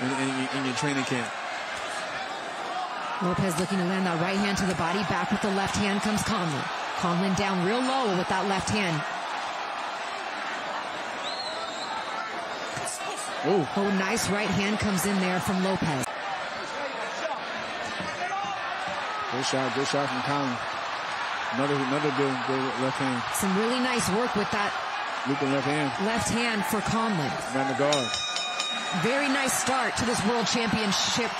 in your training camp. Lopez looking to land that right hand to the body. Back with the left hand comes Conlan. Conlan down real low with that left hand. Ooh. Oh, nice right hand comes in there from Lopez. Good shot from Conlan. Another good left hand. Some really nice work with that looping left hand. Left hand for Conlan. Around the guard. Very nice start to this world championship.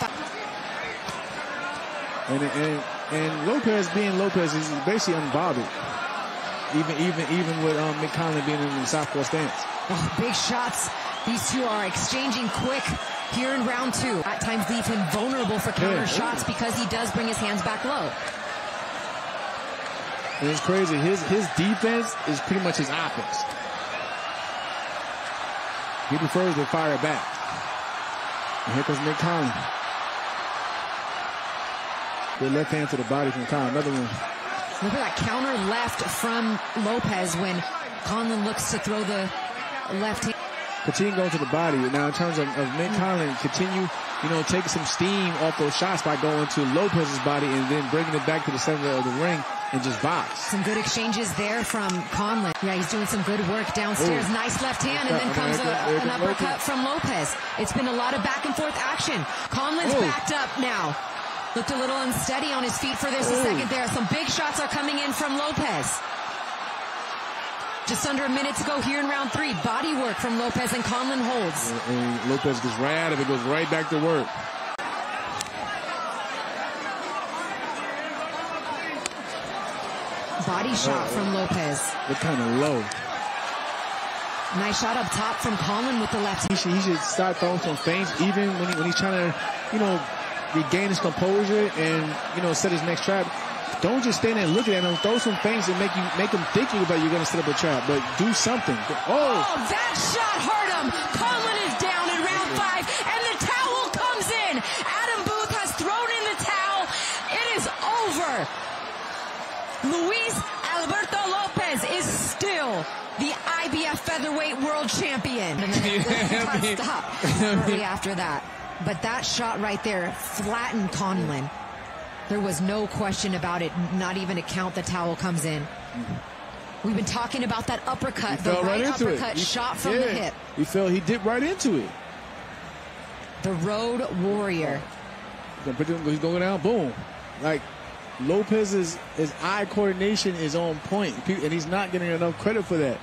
And Lopez being Lopez is basically unbothered. Even with Mick Conlan being in the southpaw stance. Oh, big shots. These two are exchanging quick here in round two. At times leave him vulnerable for counter shots because he does bring his hands back low. And it's crazy. His defense is pretty much his offense. He prefers to fire back. And here comes Mick Conlan. Good left hand to the body from Conlan. Another one. Look at that counter left from Lopez when Conlan looks to throw the left hand. Continue going to the body. Now, in terms of Mick Conlan, continue, you know, taking some steam off those shots by going to Lopez's body and then bringing it back to the center of the ring and just box. Some good exchanges there from Conlan. Yeah, he's doing some good work downstairs. Ooh. Nice left hand, and then comes an uppercut from Lopez. It's been a lot of back and forth action. Conlan's backed up now. Looked a little unsteady on his feet for just a second there. Some big shots are coming in from Lopez. Just under a minute to go here in round three. Body work from Lopez, and Conlan holds. And Lopez gets right out of it, goes right back to work. Body shot from Lopez. They're kind of low. Nice shot up top from Conlan with the left. He should start throwing some feints, even when he's trying to, you know, regain his composure and, you know, set his next trap. Don't just stand there and look at him. Throw some things that make him think about you're going to set up a trap, but do something. Oh, that shot hurt him. Conlan is down in round five, and the towel comes in. Adam Booth has thrown in the towel. It is over. Luis Alberto Lopez is still the IBF featherweight world champion. Stop early after that. But that shot right there flattened Conlan. There was no question about it, not even a count. The towel comes in. We've been talking about that uppercut, the right uppercut shot from the hip. He felt he dipped right into it. The Road Warrior. He's going down, boom. Like, Lopez's eye coordination is on point, and he's not getting enough credit for that.